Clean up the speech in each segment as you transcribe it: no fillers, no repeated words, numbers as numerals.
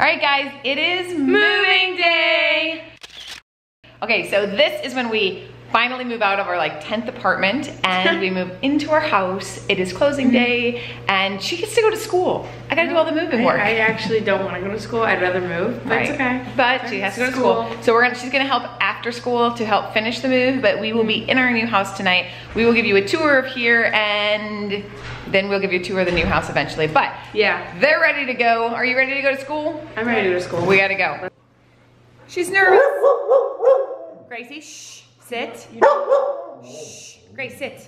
All right, guys, it is moving day. Okay, so this is when we finally move out of our like 10th apartment and we move into our house. It is closing day and she gets to go to school. I gotta do all the moving work. I actually don't wanna go to school. I'd rather move, but it's okay. But she has to go to school. So she's gonna help after school to help finish the move, but we will be in our new house tonight. We will give you a tour of here and then we'll give you a tour of the new house eventually. But yeah, they're ready to go. Are you ready to go to school? I'm ready to go to school. We gotta go. She's nervous. Gracie, shh. Sit. You know, shh. Grace, sit.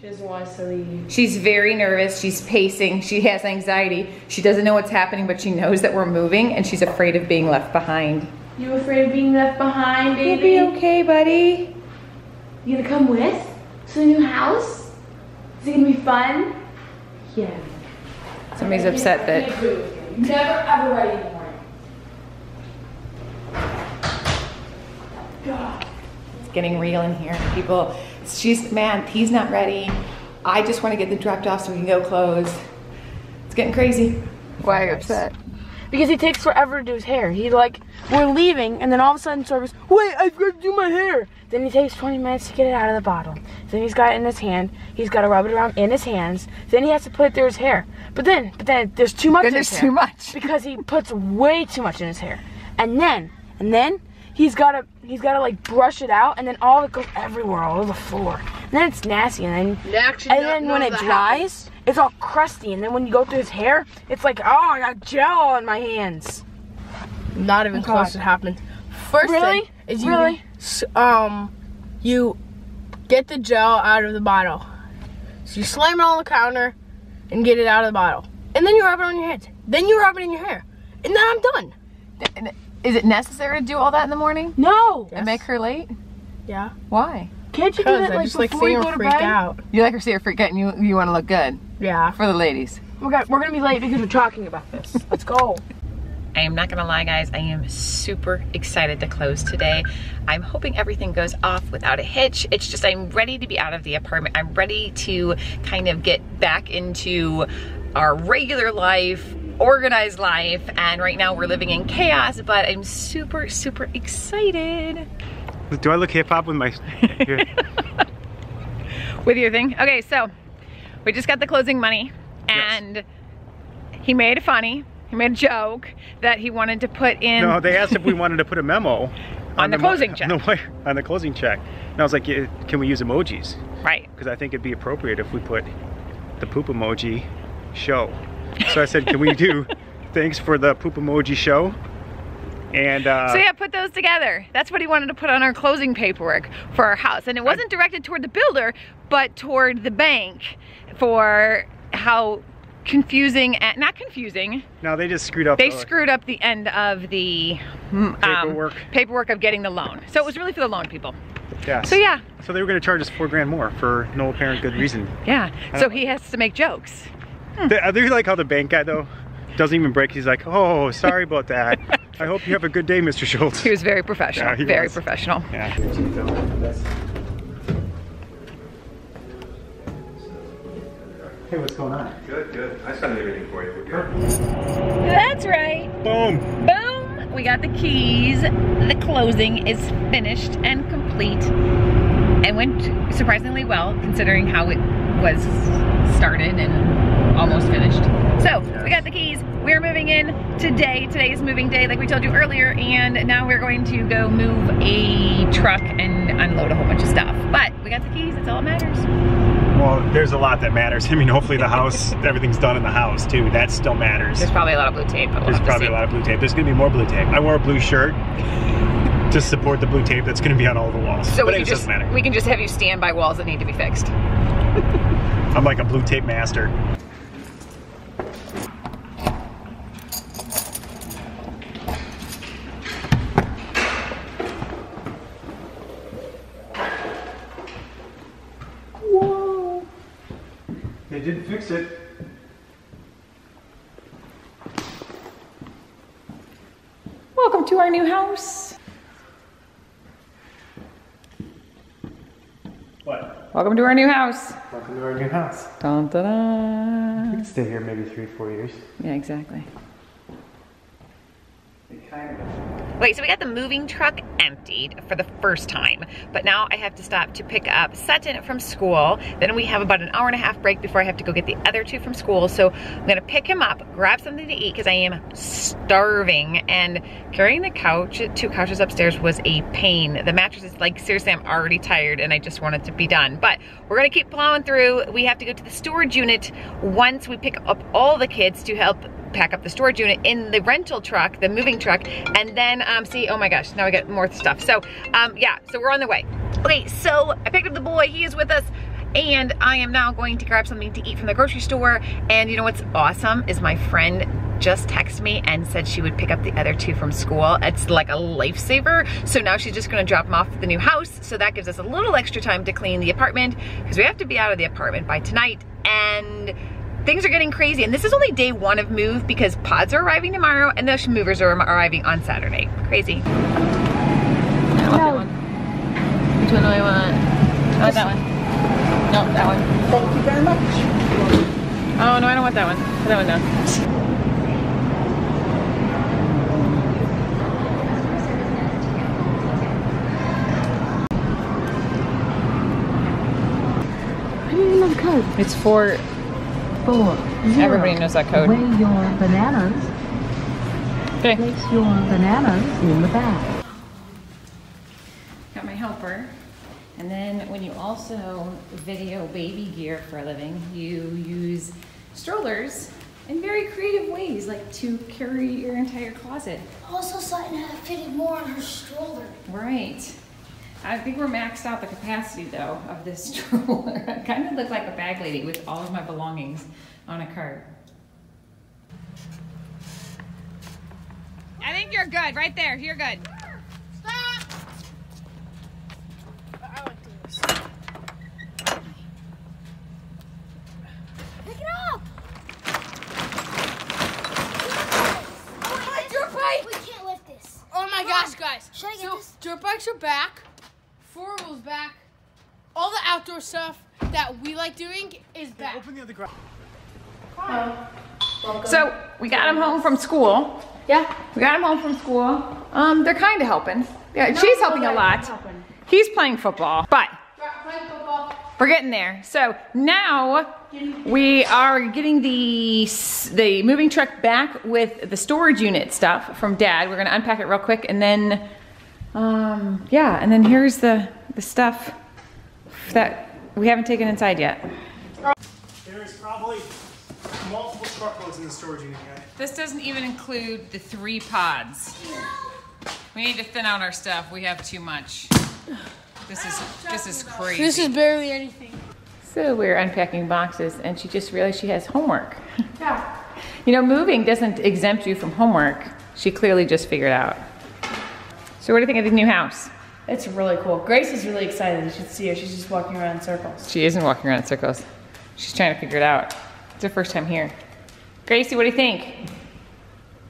She doesn't want us to leave. She's very nervous. She's pacing. She has anxiety. She doesn't know what's happening, but she knows that we're moving, and she's afraid of being left behind. You afraid of being left behind, baby? You'll be okay, buddy. You gonna come with to the new house? Is it gonna be fun? Yeah. Somebody's upset that. Never ever ready anymore. God. Getting real in here, people. She's, man, he's not ready. I just want to get the dropped off so we can go close. It's getting crazy. Why are you upset? Because he takes forever to do his hair. He like, we're leaving, and then all of a sudden Sorvis, wait, I've got to do my hair. Then he takes 20 minutes to get it out of the bottle. Then he's got it in his hand. He's got to rub it around in his hands. Then he has to put it through his hair. But then there's too much in his hair. Then there's too much. Because he puts way too much in his hair. And then he's gotta like brush it out, and then all it goes everywhere, all over the floor. And then it's nasty, and then when it dries, it's all crusty. And then when you go through his hair, it's like, oh, I got gel on my hands. Not even close to happening. First thing is you get the gel out of the bottle. So you slam it on the counter and get it out of the bottle, and then you rub it on your hands. Then you rub it in your hair, and then I'm done. Is it necessary to do all that in the morning? No. Yes. And make her late? Yeah. Why? Can't you do that like before you go to bed? Out. You like her see her freak out and you want to look good. Yeah. For the ladies. We're going to be late because we're talking about this. Let's go. I am not going to lie, guys. I am super excited to close today. I'm hoping everything goes off without a hitch. It's just I'm ready to be out of the apartment. I'm ready to kind of get back into our regular life, organized life, and right now we're living in chaos, but I'm super, super excited. Do I look hip-hop with my hair? With your thing? Okay, so we just got the closing money, and he made a funny, he made a joke that he wanted to put in. No, they asked if we wanted to put a memo on the closing check. On the closing check. And I was like, can we use emojis? Right. Because I think it'd be appropriate if we put the poop emoji show. So I said, can we do thanks for the poop emoji show? And so yeah, put those together. That's what he wanted to put on our closing paperwork for our house. And it wasn't directed toward the builder, but toward the bank for how confusing, not confusing. No, they just screwed up. They screwed up the end of the paperwork of getting the loan. So it was really for the loan people. Yes. So yeah. So they were going to charge us $4 grand more for no apparent good reason. Yeah. So he has to make jokes. I do like how the bank guy, though, doesn't even break. He's like, oh, sorry about that. I hope you have a good day, Mr. Schultz. He was very professional. Yeah, very professional. Yeah. Hey, what's going on? Good, good. I signed everything for you. We're good. That's right. Boom. Boom. We got the keys. The closing is finished and complete. And went surprisingly well, considering how it was started and almost finished. So we got the keys. We're moving in today. Today is moving day, like we told you earlier, and now we're going to go move a truck and unload a whole bunch of stuff. But we got the keys. It's all that matters. Well, there's a lot that matters. I mean, hopefully the house, everything's done in the house too. That still matters. There's probably a lot of blue tape. But there's probably a lot of blue tape. There's gonna be more blue tape. I wore a blue shirt to support the blue tape that's gonna be on all the walls. So it doesn't matter. We can just have you stand by walls that need to be fixed. I'm like a blue tape master. They didn't fix it. Welcome to our new house. What? Welcome to our new house. Welcome to our new house. Dun, dun, dun. We could stay here maybe 3 or 4 years. Yeah, exactly. Wait, so we got the moving truck emptied for the first time, but now I have to stop to pick up Sutton from school. Then we have about an hour and a half break before I have to go get the other two from school. So I'm gonna pick him up, grab something to eat because I am starving, and carrying the couch, two couches upstairs was a pain. The mattress is like, seriously, I'm already tired and I just want it to be done, but we're gonna keep plowing through. We have to go to the storage unit once we pick up all the kids to help pack up the storage unit in the rental truck, the moving truck, and then see, oh my gosh, now I got more stuff. So yeah, so we're on the way. Okay, so I picked up the boy, he is with us, and I am now going to grab something to eat from the grocery store. And you know what's awesome is my friend just texted me and said she would pick up the other two from school. It's like a lifesaver. So now she's just gonna drop them off at the new house. So that gives us a little extra time to clean the apartment because we have to be out of the apartment by tonight. And things are getting crazy, and this is only day one of move because pods are arriving tomorrow and the movers are arriving on Saturday. Crazy. No. Which one do I want? Oh, that one. No, that one. Thank you very much. Oh, no, I don't want that one. That one, no. I didn't even know the code. It's for... 4 0. Everybody knows that code. Weigh your bananas. Okay. Place your bananas in the bag. Got my helper. And then when you also video baby gear for a living, you use strollers in very creative ways, like to carry your entire closet. Also, Sutton had fitted more on her stroller. Right. I think we're maxed out the capacity, though, of this stroller. I kind of look like a bag lady with all of my belongings on a cart. I think you're good. Right there. You're good. Stop! I would do this. Pick it up! Oh, my dirt bike! We can't lift this. Oh, my gosh, guys. Should I get this? Dirt bikes are back. Four wheels back. All the outdoor stuff that we like doing is back. Open the other garage. So we got him home from school. Yeah. We got him home from school. They're kind of helping. Yeah, she's helping a lot. He's playing football, but we're getting there. So now we are getting the moving truck back with the storage unit stuff from Dad. We're gonna unpack it real quick, and then. Yeah, and then here's the stuff that we haven't taken inside yet. There's probably multiple truckloads in the storage unit, guys. This doesn't even include the 3 pods. We need to thin out our stuff. We have too much. This is crazy. This is barely anything. So we're unpacking boxes, and she just realized she has homework. Yeah. You know, moving doesn't exempt you from homework. She clearly just figured out. So what do you think of the new house? It's really cool. Grace is really excited. You should see her. She's just walking around in circles. She isn't walking around in circles. She's trying to figure it out. It's her first time here. Gracie, what do you think?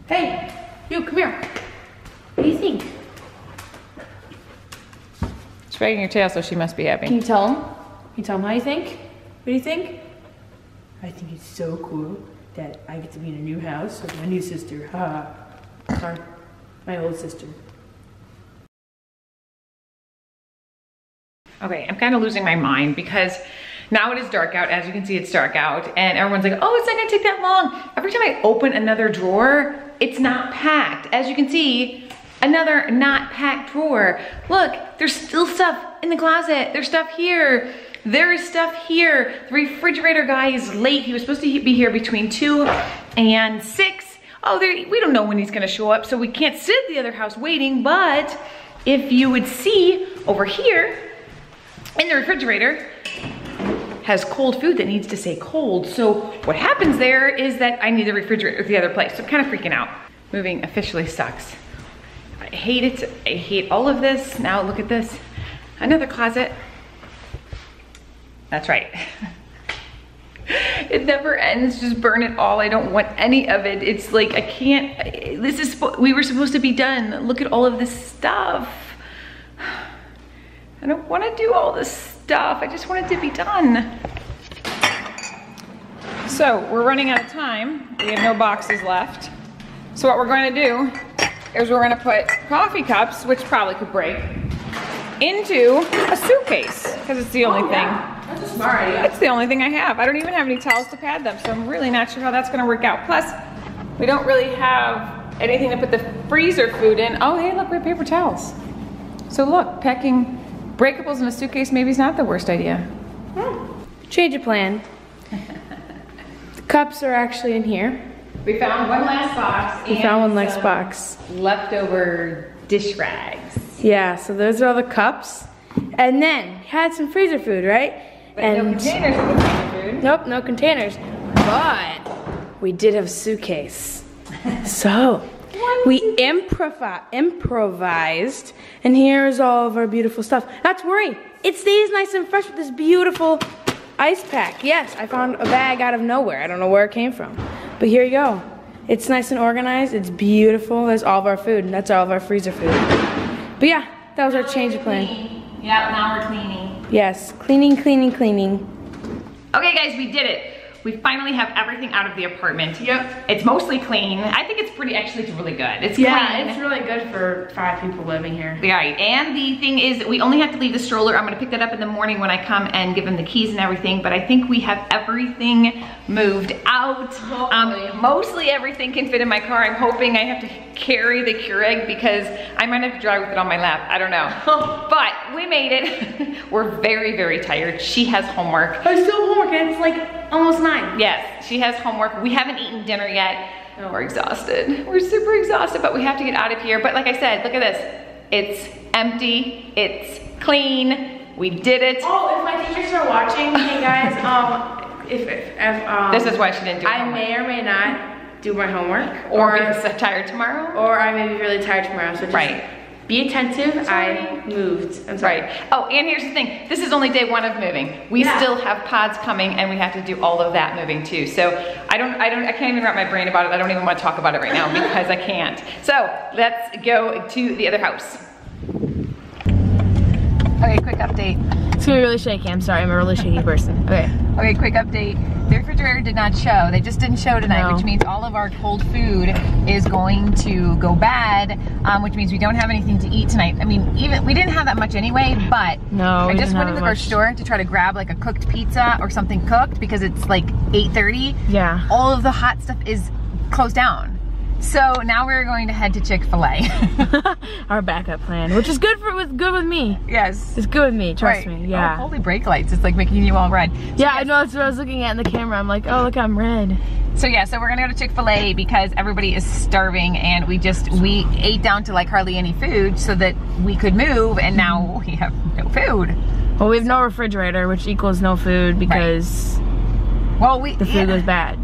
Hey, you, come here. What do you think? She's wagging her tail, so she must be happy. Can you tell him? Can you tell him how you think? What do you think? I think it's so cool that I get to be in a new house with my new sister. Ha ha. My old sister. Okay, I'm kind of losing my mind because now it is dark out. As you can see, it's dark out, and everyone's like, oh, it's not gonna take that long. Every time I open another drawer, it's not packed. As you can see, another not packed drawer. Look, there's still stuff in the closet. There's stuff here. There is stuff here. The refrigerator guy is late. He was supposed to be here between 2 and 6. Oh, we don't know when he's gonna show up, so we can't sit at the other house waiting, but if you would see over here, in the refrigerator has cold food that needs to stay cold. So what happens there is that I need the refrigerator at the other place. So I'm kind of freaking out. Moving officially sucks. I hate it. I hate all of this. Now look at this. Another closet. That's right. It never ends. Just burn it all. I don't want any of it. It's like I can't. We were supposed to be done. Look at all of this stuff. I don't want to do all this stuff. I just want it to be done. So we're running out of time. We have no boxes left. So what we're going to do is we're gonna put coffee cups, which probably could break, into a suitcase, because it's the only thing. That's a smart idea. It's the only thing I have. I don't even have any towels to pad them, so I'm really not sure how that's gonna work out. Plus, we don't really have anything to put the freezer food in. Oh, hey, look, we have paper towels. So look, packing breakables in a suitcase maybe is not the worst idea. Change of plan. The cups are actually in here. We found one last box. We found one last box. Leftover dish rags. Yeah, so those are all the cups. And then, had some freezer food, right? But and no containers for the freezer food. Nope, no containers. But we did have a suitcase. So, we improvised, and here's all of our beautiful stuff. Not to worry, it stays nice and fresh with this beautiful ice pack. Yes, I found a bag out of nowhere. I don't know where it came from. But here you go. It's nice and organized, it's beautiful. There's all of our food, and that's all of our freezer food. But yeah, that was our change of plan. Yeah, now we're cleaning. Yes, cleaning. Okay guys, we did it. We finally have everything out of the apartment. Yep. It's mostly clean. I think it's pretty, actually it's really good. It's clean. It's really good for 5 people living here. Right, and the thing is we only have to leave the stroller. I'm gonna pick that up in the morning when I come and give him the keys and everything, but I think we have everything moved out. Mostly everything can fit in my car. I'm hoping I have to carry the Keurig because I might have to drive with it on my lap. I don't know. But we made it. We're very, very tired. She has homework. I still have homework and it's like almost 9. Yes, she has homework. We haven't eaten dinner yet. Oh. We're exhausted. We're super exhausted, but we have to get out of here. But like I said, look at this. It's empty. It's clean. We did it. Oh, if my teachers are watching, hey guys, this is why she didn't do it. I may or may not do my homework, or because I'm tired tomorrow, or I may be really tired tomorrow. So just be attentive. I moved. I'm sorry. Right. Oh, and here's the thing. This is only day 1 of moving. We still have pods coming, and we have to do all of that moving too. So I can't even wrap my brain about it. I don't even want to talk about it right now because I can't. So let's go to the other house. Okay, quick update. It's gonna be really shaky, I'm sorry, I'm a really shaky person. Okay. Okay, quick update. The refrigerator did not show. They just didn't show tonight, which means all of our cold food is going to go bad, which means we don't have anything to eat tonight. I mean, even we didn't have that much anyway, but I just went to the grocery store to try to grab like a cooked pizza or something cooked because it's like 8:30. Yeah. All of the hot stuff is closed down. So now we're going to head to Chick-fil-A. Our backup plan, which is good with me. Yes. It's good with me, trust me, yeah. Oh, holy brake lights, it's like making you all red. So yeah, I know, that's what I was looking at in the camera. I'm like, oh look, I'm red. So yeah, so we're gonna go to Chick-fil-A because everybody is starving and we ate down to like hardly any food so that we could move and now we have no food. Well, we have no refrigerator, which equals no food because the food was bad.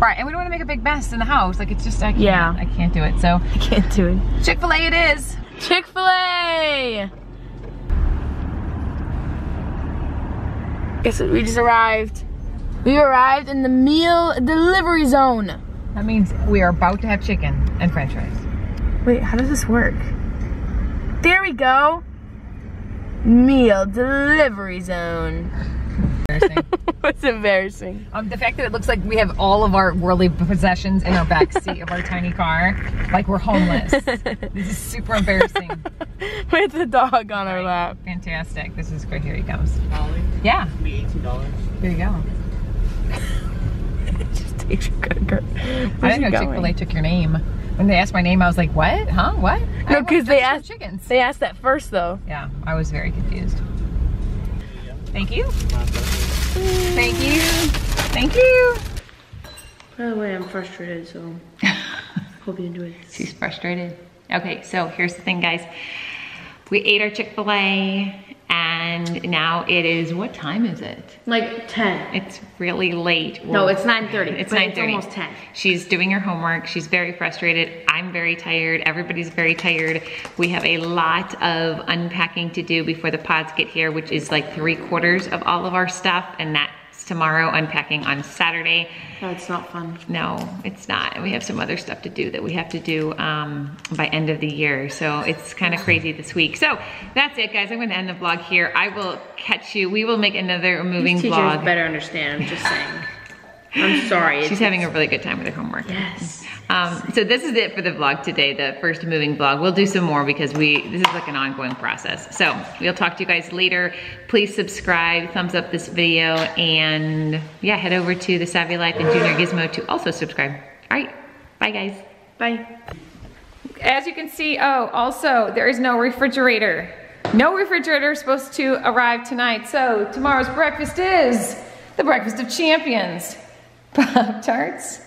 Right, and we don't want to make a big mess in the house. Like it's just, I can't do it, so. I can't do it. Chick-fil-A it is. Chick-fil-A! Guess what, we just arrived. We arrived in the meal delivery zone. That means we are about to have chicken and french fries. Wait, how does this work? There we go. Meal delivery zone. It's embarrassing. The fact that it looks like we have all of our worldly possessions in our backseat of our tiny car, like we're homeless. This is super embarrassing. With the dog on our lap. Fantastic. This is great. Here he comes. Yeah. Be $18. Here you go. Just takes your good girl. I didn't know Chick-fil-A took your name. When they asked my name, I was like, what? Huh? What? No, because they asked chickens. They asked that first, though. Yeah, I was very confused. Thank you. Thank you. Thank you. By the way, I'm frustrated, so hope you enjoy this. She's frustrated. Okay, so here's the thing, guys. We ate our Chick-fil-A, and now it is, what time is it? Like 10. It's really late. No, it's 9:30. It's 9:30. It's almost 10. She's doing her homework. She's very frustrated. I'm very tired. Everybody's very tired. We have a lot of unpacking to do before the pods get here, which is like 3/4 of all of our stuff, and that's tomorrow, unpacking on Saturday. That's not fun. No, it's not. We have some other stuff to do that we have to do by end of the year, so it's kind of crazy this week. So that's it, guys. I'm going to end the vlog here. I will catch you. We will make another moving vlog. Teachers better understand. I'm just saying. I'm sorry. She's having a really good time with her homework. Yes. So this is it for the vlog today, the first moving vlog. We'll do some more because this is like an ongoing process. So we'll talk to you guys later. Please subscribe, thumbs up this video, and yeah, head over to The Savvy Life and Junior Gizmo to also subscribe. All right, bye guys, bye. As you can see, oh, also there is no refrigerator. No refrigerator is supposed to arrive tonight. So tomorrow's breakfast is the breakfast of champions. Pop-Tarts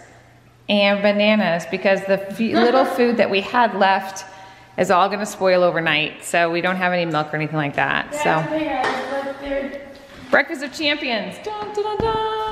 and bananas, because the little food that we had left is all gonna spoil overnight. So we don't have any milk or anything like that. That's so. Breakfast of champions. Dun, dun, dun, dun.